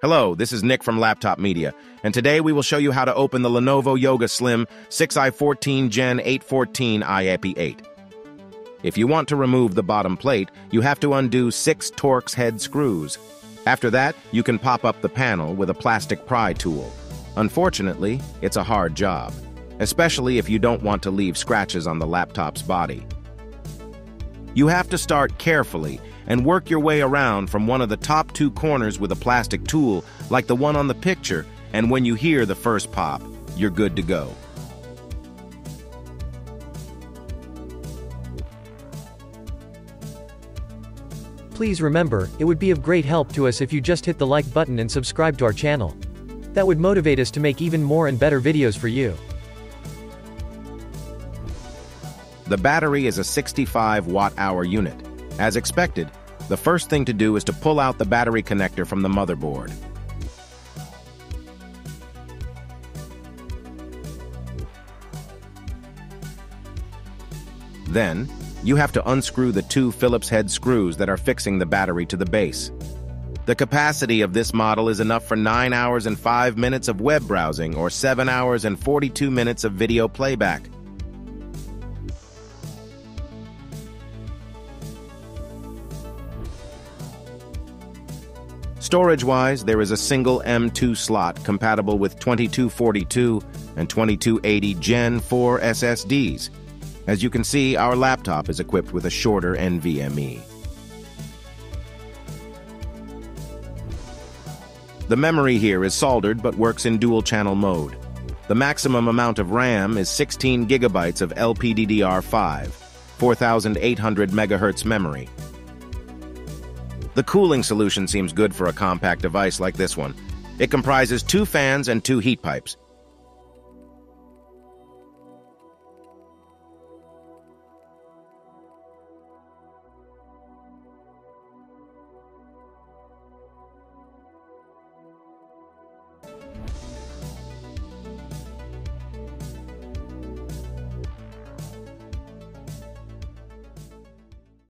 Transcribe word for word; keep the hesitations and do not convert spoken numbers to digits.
Hello, this is Nick from Laptop Media, and today we will show you how to open the Lenovo Yoga Slim six i fourteen Gen eight fourteen I A P eight. If you want to remove the bottom plate, you have to undo six Torx head screws. After that, you can pop up the panel with a plastic pry tool. Unfortunately, it's a hard job, especially if you don't want to leave scratches on the laptop's body. You have to start carefully and work your way around from one of the top two corners with a plastic tool like the one on the picture, and when you hear the first pop, you're good to go. Please remember, it would be of great help to us if you just hit the like button and subscribe to our channel. That would motivate us to make even more and better videos for you. The battery is a sixty-five watt hour unit. As expected, the first thing to do is to pull out the battery connector from the motherboard. Then, you have to unscrew the two Phillips head screws that are fixing the battery to the base. The capacity of this model is enough for nine hours and five minutes of web browsing or seven hours and forty-two minutes of video playback. Storage-wise, there is a single M dot two slot compatible with twenty-two forty-two and twenty-two eighty Gen four S S Ds. As you can see, our laptop is equipped with a shorter N V M E. The memory here is soldered but works in dual-channel mode. The maximum amount of RAM is sixteen gigabytes of L P D D R five, four thousand eight hundred megahertz memory. The cooling solution seems good for a compact device like this one. It comprises two fans and two heat pipes.